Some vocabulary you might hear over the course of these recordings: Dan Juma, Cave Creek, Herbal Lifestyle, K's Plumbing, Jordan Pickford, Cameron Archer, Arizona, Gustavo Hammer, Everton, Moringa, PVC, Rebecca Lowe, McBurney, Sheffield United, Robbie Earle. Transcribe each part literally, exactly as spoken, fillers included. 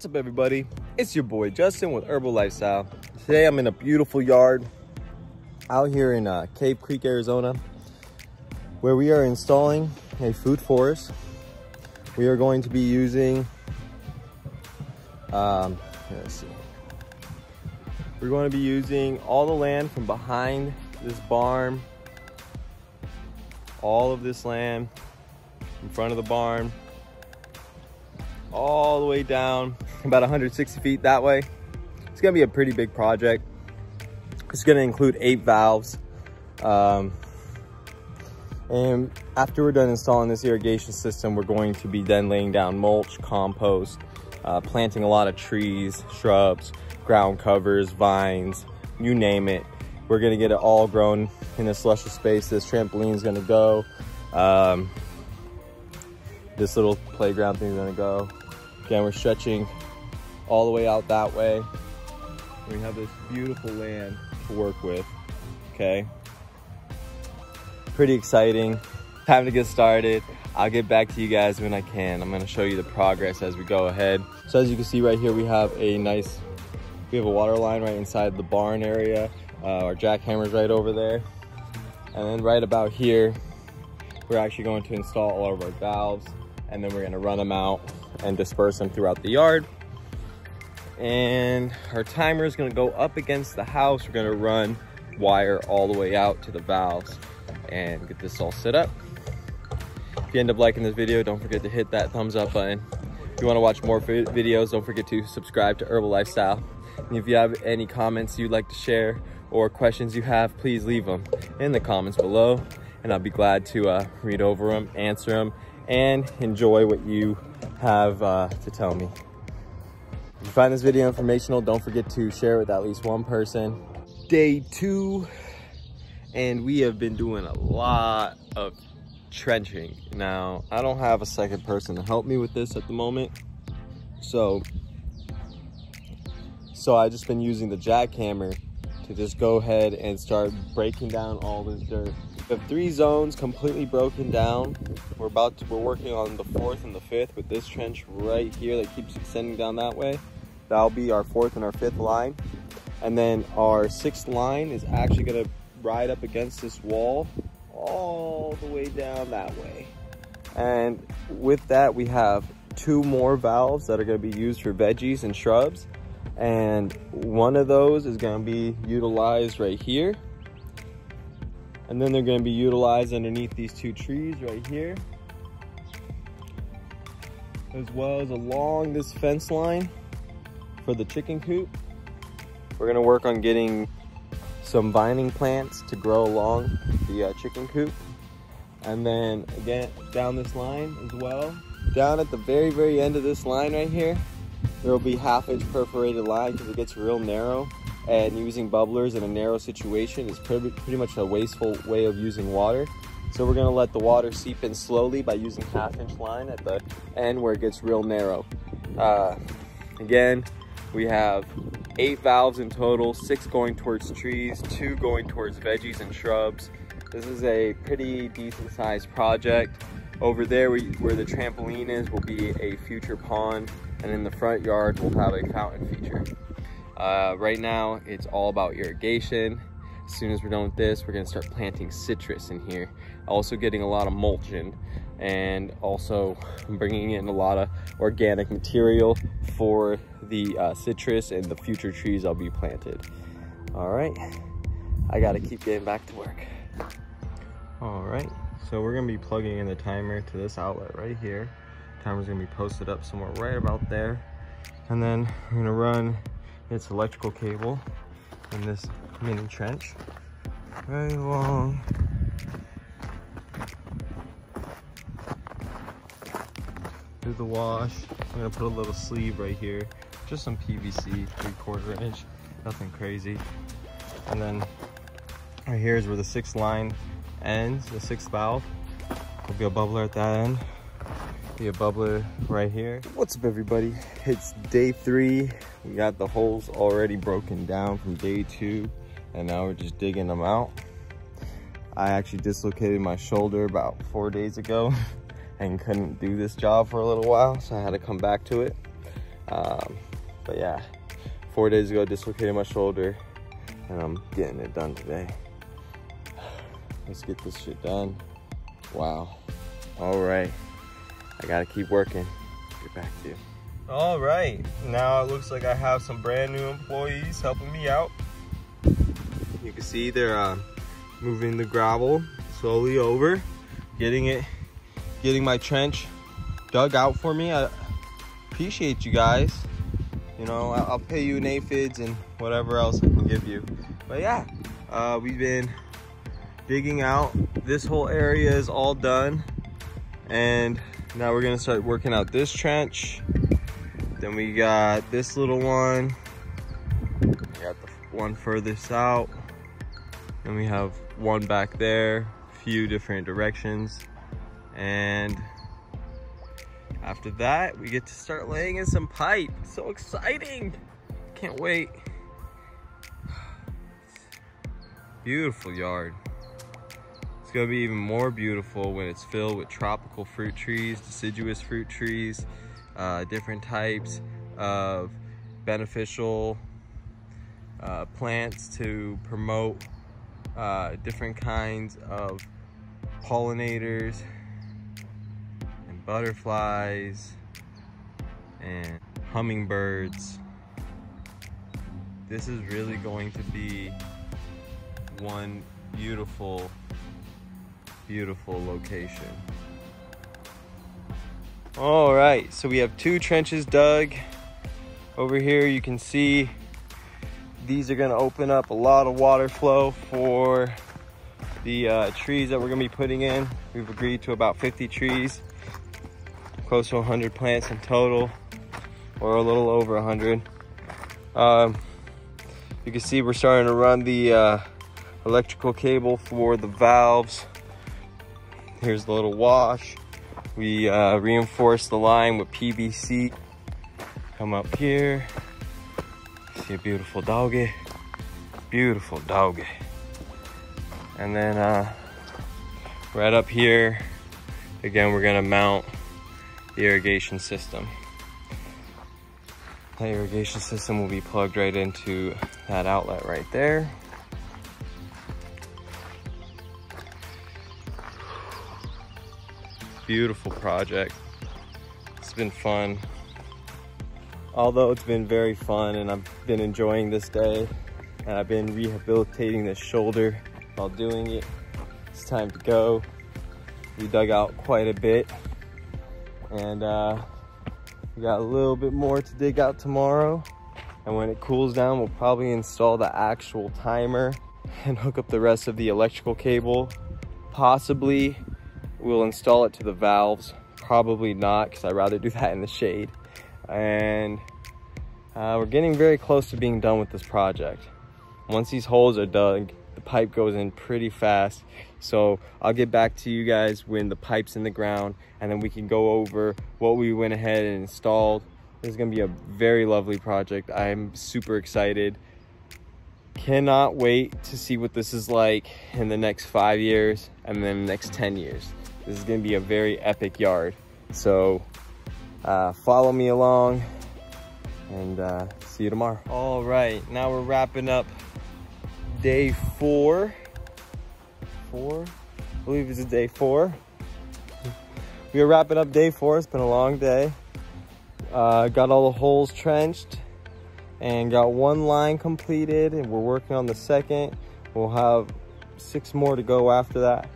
What's up, everybody? It's your boy Justin with Herbal Lifestyle. Today I'm in a beautiful yard out here in uh, Cave Creek, Arizona, where we are installing a food forest. We are going to be using um, let's see. We're going to be using all the land from behind this barn, all of this land in front of the barn, all the way down about one hundred sixty feet that way. It's gonna be a pretty big project. It's gonna include eight valves. Um, and after we're done installing this irrigation system, we're going to be then laying down mulch, compost, uh, planting a lot of trees, shrubs, ground covers, vines, you name it. We're gonna get it all grown in this luscious space. This trampoline is gonna go. Um, this little playground thing is gonna go. Again, we're stretching all the way out that way. We have this beautiful land to work with, okay? Pretty exciting. Time to get started. I'll get back to you guys when I can. I'm gonna show you the progress as we go ahead. So as you can see right here, we have a nice, we have a water line right inside the barn area. Uh, our jackhammer's right over there. And then right about here, we're actually going to install all of our valves, and then we're gonna run them out and disperse them throughout the yard. And our timer is gonna go up against the house. We're gonna run wire all the way out to the valves and get this all set up. If you end up liking this video, don't forget to hit that thumbs up button. If you wanna watch more videos, don't forget to subscribe to Herbal Lifestyle. And if you have any comments you'd like to share or questions you have, please leave them in the comments below, and I'll be glad to uh, read over them, answer them, and enjoy what you have uh, to tell me. If you find this video informational, don't forget to share with at least one person. Day two, and we have been doing a lot of trenching. Now, I don't have a second person to help me with this at the moment, so, so I've just been using the jackhammer to just go ahead and start breaking down all this dirt. We have three zones completely broken down. We're about to, we're working on the fourth and the fifth with this trench right here that keeps extending down that way. That'll be our fourth and our fifth line. And then our sixth line is actually gonna ride up against this wall all the way down that way. And with that, we have two more valves that are gonna be used for veggies and shrubs. And one of those is gonna be utilized right here. And then they're gonna be utilized underneath these two trees right here, as well as along this fence line for the chicken coop. We're gonna work on getting some vining plants to grow along the uh, chicken coop. And then again, down this line as well. Down at the very, very end of this line right here, there will be half inch perforated line because it gets real narrow. And using bubblers in a narrow situation is pretty, pretty much a wasteful way of using water. So we're gonna let the water seep in slowly by using half inch line at the end where it gets real narrow. Uh, again, we have eight valves in total, six going towards trees, two going towards veggies and shrubs. This is a pretty decent sized project. Over there we, where the trampoline is will be a future pond, and in the front yard we'll have a fountain feature. Uh, right now, it's all about irrigation. As soon as we're done with this, we're gonna start planting citrus in here. Also getting a lot of mulch in, and also bringing in a lot of organic material for the uh, citrus and the future trees I'll be planted. All right, I gotta keep getting back to work. All right, so we're gonna be plugging in the timer to this outlet right here. Timer's gonna be posted up somewhere right about there. And then we're gonna run its electrical cable in this mini trench very long through the wash. I'm gonna put a little sleeve right here, just some P V C, three quarter inch, nothing crazy. And then right here is where the sixth line ends, the sixth valve. There'll be a bubbler at that end, be a bubbler right here. What's up, everybody? It's day three. We got the holes already broken down from day two, and now we're just digging them out. I actually dislocated my shoulder about four days ago and couldn't do this job for a little while, so I had to come back to it. Um, but yeah, four days ago, dislocated my shoulder and I'm getting it done today. Let's get this shit done. Wow. All right. I gotta keep working. Get back to you. All right. Now it looks like I have some brand new employees helping me out. You can see they're uh, moving the gravel slowly over, getting it, getting my trench dug out for me. I appreciate you guys. You know, I'll pay you aphids and whatever else I can give you. But yeah, uh, we've been digging out. This whole area is all done. And now we're gonna start working out this trench. Then we got this little one. We got the one furthest out. And we have one back there, a few different directions. And after that, we get to start laying in some pipe. So exciting. Can't wait. Beautiful yard. It's gonna be even more beautiful when it's filled with tropical fruit trees, deciduous fruit trees, uh, different types of beneficial uh, plants to promote uh, different kinds of pollinators, butterflies and hummingbirds. This is really going to be one beautiful, beautiful location. All right, so we have two trenches dug. Over here you can see these are gonna open up a lot of water flow for the uh, trees that we're gonna be putting in. We've agreed to about fifty trees. Close to one hundred plants in total, or a little over one hundred. Um, you can see we're starting to run the uh, electrical cable for the valves. Here's the little wash. We uh, reinforce the line with P V C. Come up here, see a beautiful doggy, beautiful doggy. And then uh, right up here, again, we're gonna mount the irrigation system. The irrigation system will be plugged right into that outlet right there. Beautiful project. It's been fun. Although it's been very fun and I've been enjoying this day and I've been rehabilitating this shoulder while doing it, it's time to go. We dug out quite a bit. And uh, we got a little bit more to dig out tomorrow. And when it cools down, we'll probably install the actual timer and hook up the rest of the electrical cable. Possibly we'll install it to the valves. Probably not, because I'd rather do that in the shade. And uh, we're getting very close to being done with this project. Once these holes are dug, the pipe goes in pretty fast. So I'll get back to you guys when the pipe's in the ground and then we can go over what we went ahead and installed. This is gonna be a very lovely project. I'm super excited. Cannot wait to see what this is like in the next five years and then the next ten years. This is gonna be a very epic yard. So uh, follow me along and uh, see you tomorrow. All right, now we're wrapping up day four. Four, I believe it's day four. We are wrapping up day four. It's been a long day. Uh, got all the holes trenched and got one line completed, and we're working on the second. We'll have six more to go after that.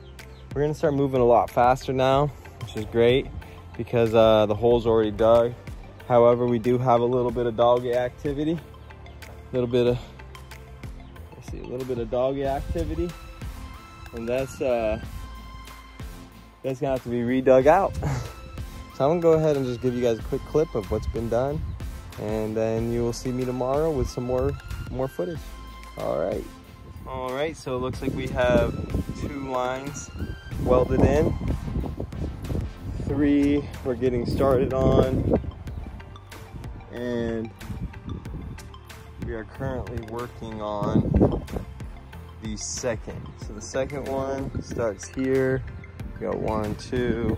We're gonna start moving a lot faster now, which is great because uh, the hole's already dug. However, we do have a little bit of doggy activity. A little bit of, let's see, a little bit of doggy activity. And that's, uh, that's gonna have to be redug out. So I'm gonna go ahead and just give you guys a quick clip of what's been done. And then you will see me tomorrow with some more, more footage. All right. All right, so it looks like we have two lines welded in. Three we're getting started on. And we are currently working on the second. So the second one starts here. We got one, two,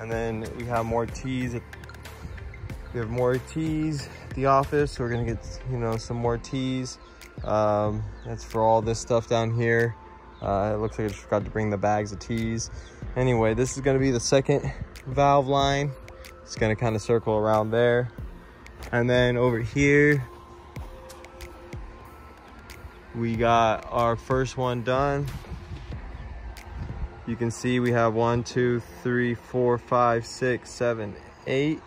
and then we have more T's We have more teas at the office, so we're gonna get, you know, some more teas. Um, that's for all this stuff down here. Uh, it looks like I just forgot to bring the bags of teas. Anyway, this is gonna be the second valve line. It's gonna kind of circle around there. And then over here, we got our first one done. You can see we have one, two, three, four, five, six, seven, eight,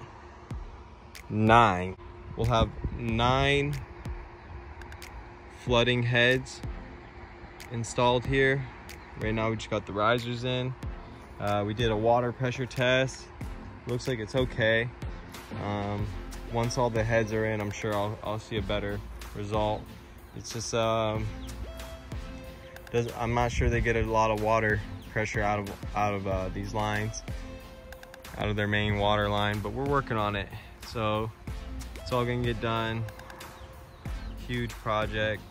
nine. We'll have nine flooding heads installed here. Right now we just got the risers in. Uh, we did a water pressure test. Looks like it's okay. Um, once all the heads are in, I'm sure I'll, I'll see a better result. It's just, um, does, I'm not sure they get a lot of water pressure out of out of uh, these lines, out of their main water line, but we're working on it. So it's all gonna get done. Huge project.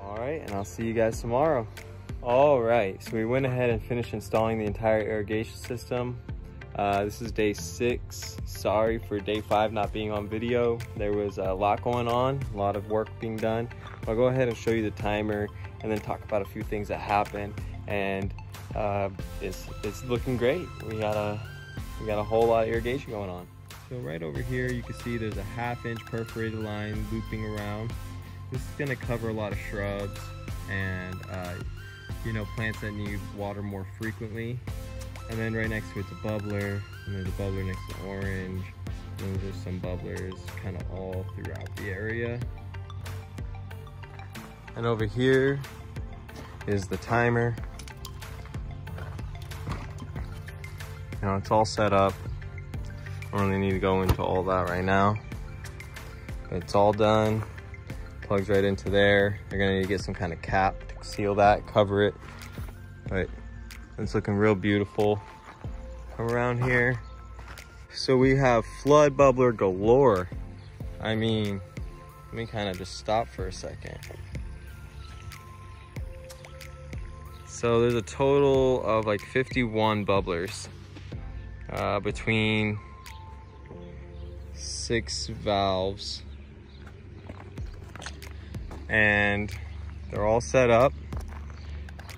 All right, and I'll see you guys tomorrow. All right, so we went ahead and finished installing the entire irrigation system. Uh, this is day six. Sorry for day five not being on video. There was a lot going on, a lot of work being done. I'll go ahead and show you the timer and then talk about a few things that happened, and uh, it's, it's looking great. We got, a, we got a whole lot of irrigation going on. So right over here, you can see there's a half inch perforated line looping around. This is gonna cover a lot of shrubs and uh, you know, plants that need water more frequently. And then right next to it's a bubbler, and there's a bubbler next to orange. And those are some bubblers kind of all throughout the area. And over here is the timer. You know, it's all set up. I don't really need to go into all that right now. But it's all done. Plugs right into there. You're gonna need to get some kind of cap to seal that, cover it. But it's looking real beautiful. Come around here. So we have flood bubbler galore. I mean, let me kind of just stop for a second. So there's a total of like fifty-one bubblers uh, between six valves. And they're all set up.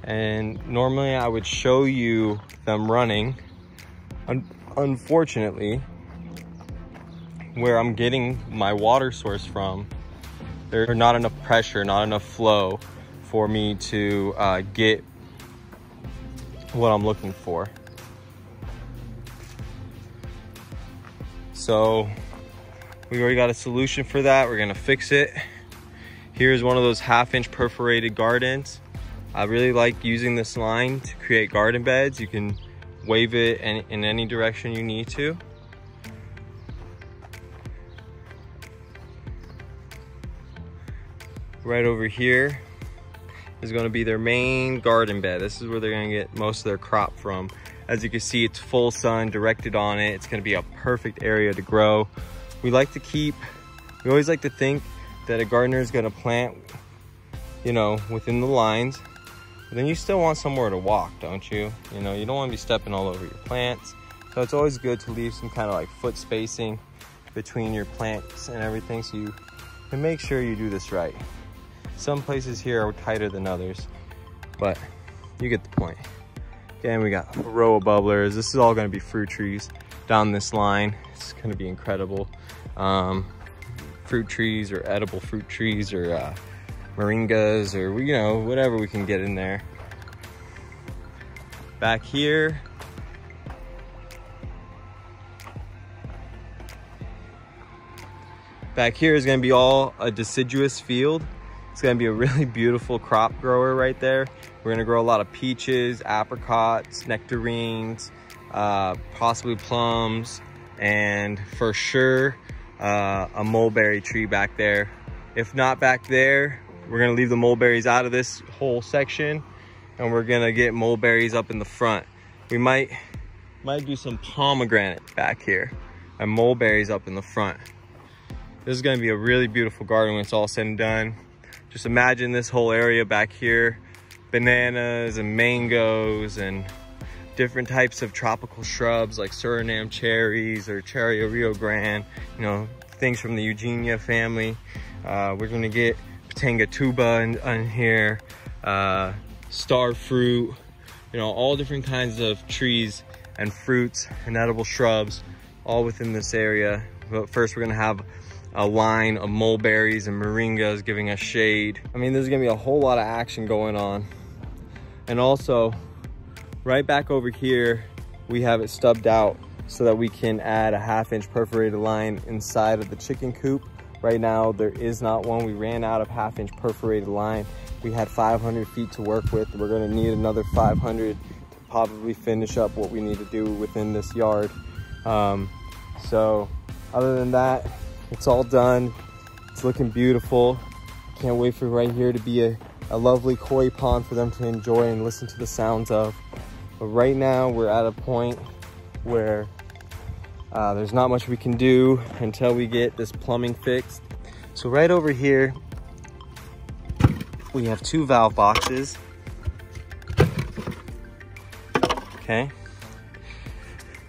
And normally I would show you them running. Un unfortunately, where I'm getting my water source from, there's not enough pressure, not enough flow for me to uh, get what I'm looking for. So we already got a solution for that. We're gonna fix it. Here's one of those half inch perforated gardens. I really like using this line to create garden beds. You can wave it in, in any direction you need to. Right over here is gonna be their main garden bed. This is where they're gonna get most of their crop from. As you can see, it's full sun directed on it. It's gonna be a perfect area to grow. We like to keep, we always like to think that a gardener is gonna plant, you know, within the lines, but then you still want somewhere to walk, don't you? You know, you don't wanna be stepping all over your plants. So it's always good to leave some kind of like foot spacing between your plants and everything, so you can make sure you do this right. Some places here are tighter than others, but you get the point. Again, we got a row of bubblers. This is all gonna be fruit trees down this line. It's gonna be incredible. Um, fruit trees or edible fruit trees or uh, moringas or, you know, whatever we can get in there. Back here, back here is gonna be all a deciduous field. It's gonna be a really beautiful crop grower right there. We're gonna grow a lot of peaches, apricots, nectarines, uh, possibly plums, and for sure, uh, a mulberry tree back there. If not back there, we're gonna leave the mulberries out of this whole section, and we're gonna get mulberries up in the front. We might, might do some pomegranate back here and mulberries up in the front. This is gonna be a really beautiful garden when it's all said and done. Just imagine this whole area back here, bananas and mangoes and different types of tropical shrubs like Suriname cherries or Cherry Rio Grande, you know, things from the Eugenia family. Uh, we're gonna get Patanga tuba in, in here, uh, star fruit, you know, all different kinds of trees and fruits and edible shrubs all within this area. But first we're gonna have a line of mulberries and moringas giving us shade. I mean, there's gonna be a whole lot of action going on. And also, right back over here, we have it stubbed out so that we can add a half inch perforated line inside of the chicken coop. Right now, there is not one. We ran out of half inch perforated line. We had five hundred feet to work with. We're gonna need another five hundred to probably finish up what we need to do within this yard. Um, so other than that, it's all done. It's looking beautiful. Can't wait for right here to be a, a lovely koi pond for them to enjoy and listen to the sounds of. But right now we're at a point where uh, there's not much we can do until we get this plumbing fixed. So right over here, we have two valve boxes. Okay.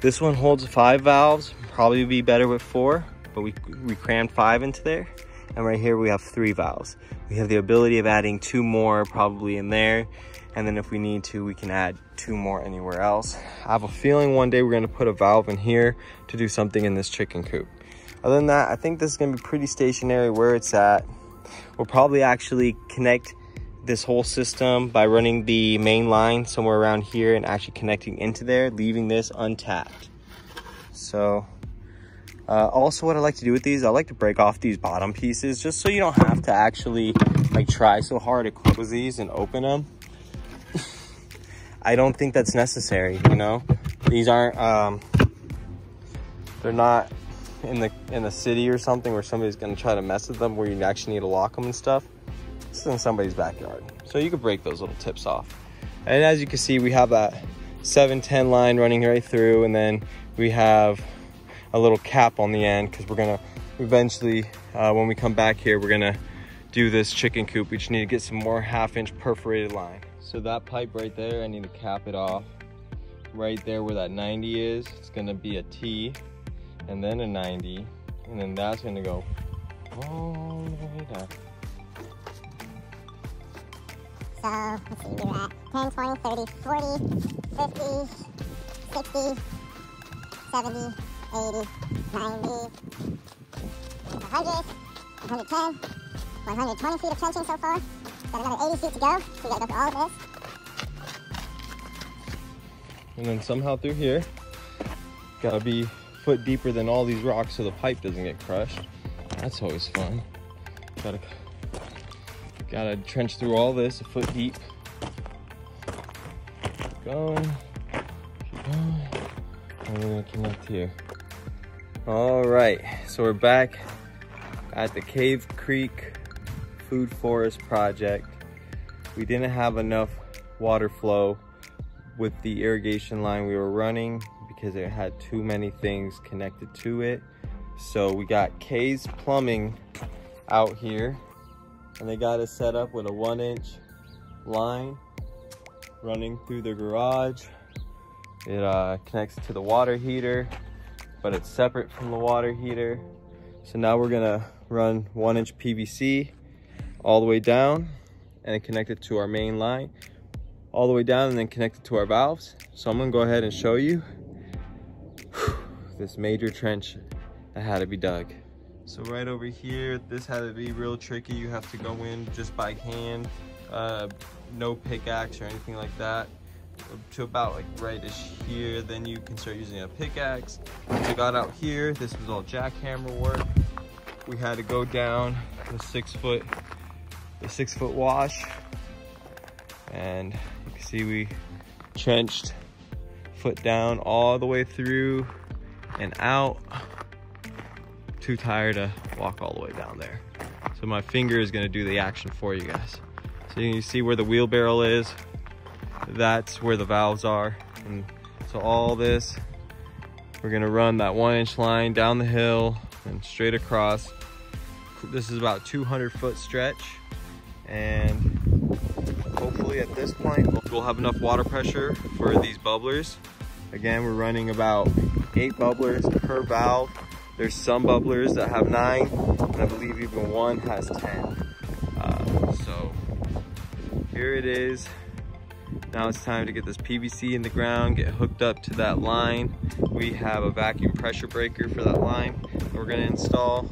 This one holds five valves, probably would be better with four. But we, we crammed five into there. And right here we have three valves. We have the ability of adding two more probably in there. And then if we need to, we can add two more anywhere else. I have a feeling one day we're gonna put a valve in here to do something in this chicken coop. Other than that, I think this is gonna be pretty stationary where it's at. We'll probably actually connect this whole system by running the main line somewhere around here and actually connecting into there, leaving this untapped. So. Uh, also, what I like to do with these, I like to break off these bottom pieces just so you don't have to actually like try so hard to close these and open them. I don't think that's necessary, you know. These aren't, um, they're not in the in the city or something where somebody's gonna try to mess with them where you actually need to lock them and stuff. This is in somebody's backyard, so you could break those little tips off. And as you can see, we have that seven ten line running right through, and then we have a little cap on the end because we're gonna eventually uh, when we come back here we're gonna do this chicken coop. We just need to get some more half inch perforated line. So that pipe right there, I need to cap it off right there where that ninety is. It's gonna be a T and then a ninety, and then that's gonna go all the way down. So let's see, do that ten, twenty, thirty, forty, fifty, sixty, seventy, eighty, ninety, one hundred, one ten, one twenty feet of trenching so far. Got another eighty feet to go, so we gotta go through all of this. And then somehow through here, gotta be a foot deeper than all these rocks so the pipe doesn't get crushed. That's always fun. Gotta, gotta trench through all this a foot deep. Keep going, keep going, and we're gonna connect here. All right, so we're back at the Cave Creek Food Forest Project. We didn't have enough water flow with the irrigation line we were running because it had too many things connected to it. So we got K's Plumbing out here, and they got us set up with a one inch line running through the garage. It uh, connects to the water heater, but it's separate from the water heater. So now we're gonna run one inch P V C all the way down and connect it to our main line all the way down and then connect it to our valves. So I'm gonna go ahead and show you whew, this major trench that had to be dug. So right over here, this had to be real tricky. You have to go in just by hand, uh, no pickaxe or anything like that, to about like rightish here. Then you can start using a pickaxe. Once I got out here, this was all jackhammer work. We had to go down the six foot, the six foot wash, and you can see we trenched foot down all the way through and out. Too tired to walk all the way down there, so my finger is gonna do the action for you guys. So you can see where the wheelbarrow is. That's where the valves are. And so all this, we're gonna run that one inch line down the hill and straight across. This is about two hundred foot stretch, and Hopefully at this point we'll have enough water pressure for these bubblers. Again, we're running about eight bubblers per valve. There's some bubblers that have nine, and I believe even one has ten. Uh, so here it is. Now it's time to get this P V C in the ground, get hooked up to that line. We have a vacuum pressure breaker for that line that we're gonna install.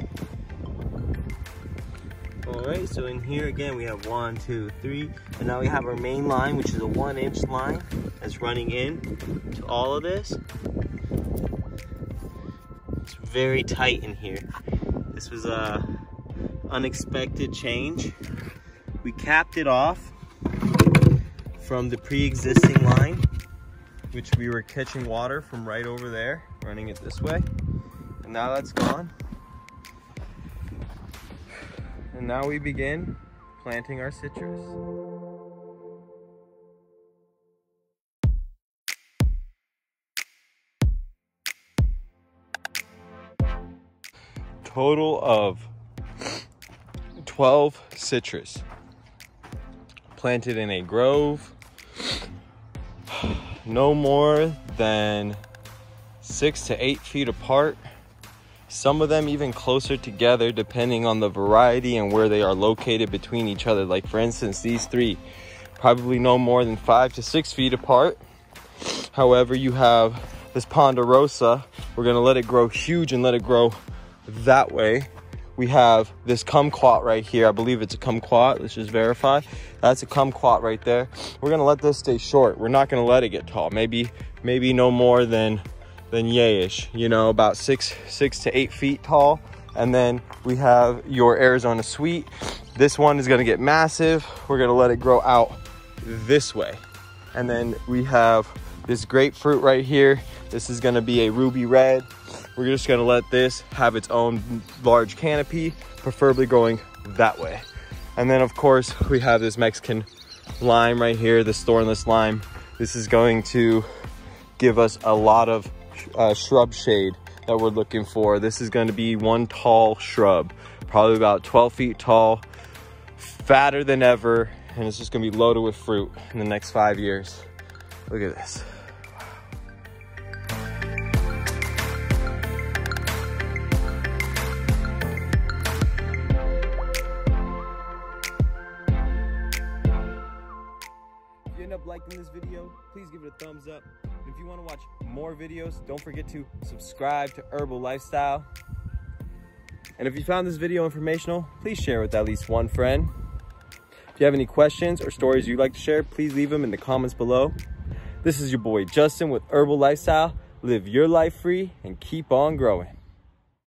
All right, so in here again, we have one, two, three, and now we have our main line, which is a one inch line that's running in to all of this. It's very tight in here. This was a unexpected change. We capped it off from the pre-existing line, which we were catching water from right over there, running it this way. And now that's gone. And now we begin planting our citrus. Total of twelve citrus planted in a grove. No more than six to eight feet apart. Some of them even closer together, depending on the variety and where they are located between each other. Like for instance, these three, probably no more than five to six feet apart. However, you have this ponderosa. We're gonna let it grow huge and let it grow that way. We have this kumquat right here. I believe it's a kumquat. Let's just verify. That's a kumquat right there. We're gonna let this stay short. We're not gonna let it get tall. Maybe, maybe no more than Then yayish, you know, about six six to eight feet tall. And then we have your Arizona sweet. This one is going to get massive. We're going to let it grow out this way. And then we have this grapefruit right here. This is going to be a ruby red. We're just going to let this have its own large canopy, preferably going that way. And then of course we have this Mexican lime right here, this thornless lime. This is going to give us a lot of Uh, shrub shade that we're looking for. This is going to be one tall shrub, probably about twelve feet tall, fatter than ever, and it's just going to be loaded with fruit in the next five years. Look at this. If you end up liking this video, please give it a thumbs up. If you want to watch more videos, don't forget to subscribe to Herbal Lifestyle. And if you found this video informational, please share with at least one friend. If you have any questions or stories you'd like to share, please leave them in the comments below. This is your boy Justin with Herbal Lifestyle. Live your life free and keep on growing.